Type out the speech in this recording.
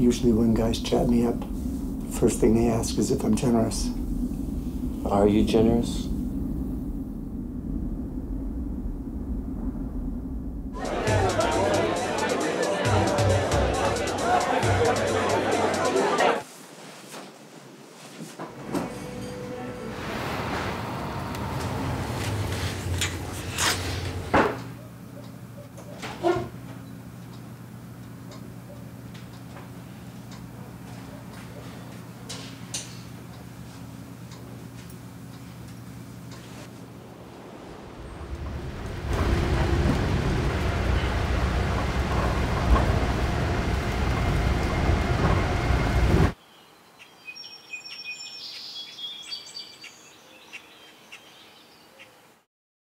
usually when guys chat me up, first thing they ask is if I'm generous. Are you generous?